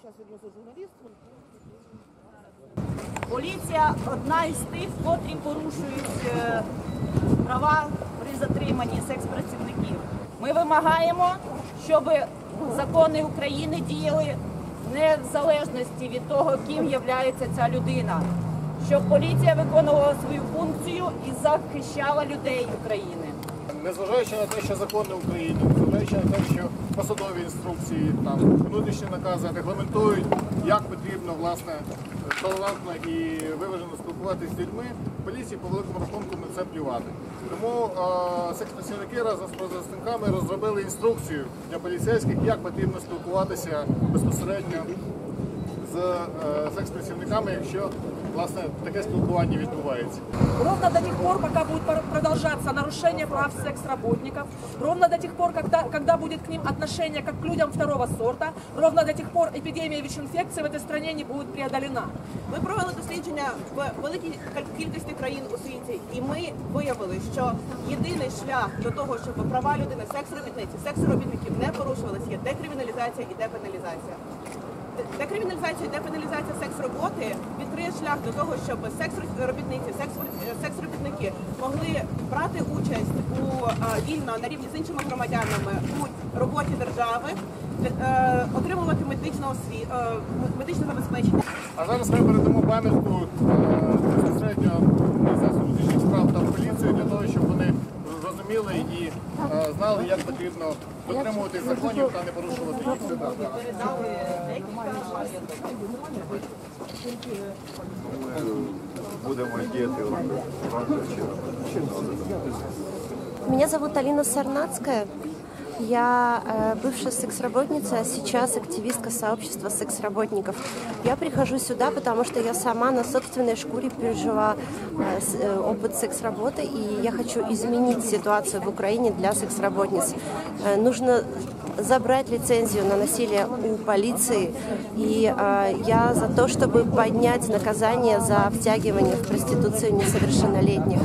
сейчас вернется журналіст. Поліція одна із тих, котрі порушують права при затриманні секс-працівників. Ми вимагаємо, щоб закони України діяли не в залежності від того, ким є ця людина, щоб поліція виконувала свою функцію і захищала людей України. Незважаючи на те, що закони України, незважаючи на те, що посадові інструкції, там, внутрішні накази регламентують, як потрібно, власне, толерантно і виважено спілкуватися з людьми, поліції по великому рахунку на це плювати. Тому секс-працівники разом з правозахисниками розробили інструкцію для поліцейських, як потрібно спілкуватися безпосередньо з секс-працівниками, якщо, власне, таке спілкування відбувається. Ровно до тих пор, пока будет продолжаться нарушение прав секс-работников, ровно до тех пор, когда будет к ним отношение как к людям второго сорта, ровно до тех пор эпидемия ВИЧ-инфекции в этой стране не будет преодолена. Ми провели дослідження в великій кількості країн у світі, і ми виявили, що єдиний шлях до того, щоб права людини, секс-робітників не порушувалися, є декриміналізація і депеналізація. Декриміналізація і депеналізація секс-роботи відкриє шлях до того, щоб секс-робітники могли брати участь вільно на рівні з іншими громадянами у роботі держави, отримувати медичне забезпечення. А зараз ми передамо пам'ятку безпосередньо Міністерству внутрішніх справ та поліцію для того, щоб вони розуміли і знали, як потрібно дотримувати законів та не порушувати їх. Меня зовут Алина Сарнацкая. Я бывшая секс-работница, а сейчас активистка сообщества секс-работников. Я прихожу сюда, потому что я сама на собственной шкуре пережила опыт секс-работы, и я хочу изменить ситуацию в Украине для секс-работниц. Нужно забрать лицензию на насилие у полиции, и я за то, чтобы поднять наказание за втягивание в проституцию несовершеннолетних.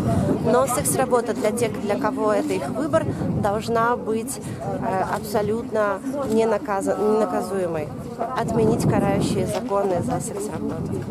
Но секс-работа для тех, для кого это их выбор, должна быть абсолютно ненаказуемой. Отменить карающие законы за секс-работу.